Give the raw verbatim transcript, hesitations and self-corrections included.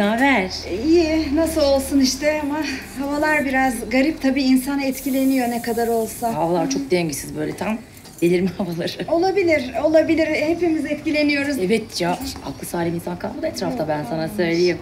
Naber? İyi, nasıl olsun işte ama havalar biraz garip tabii, insan etkileniyor ne kadar olsa. Havalar çok dengesiz, böyle tam delirme havaları. Olabilir, olabilir. Hepimiz etkileniyoruz. Evet ya, aklı salim insan kalmadı etrafta, ben sana söyleyeyim.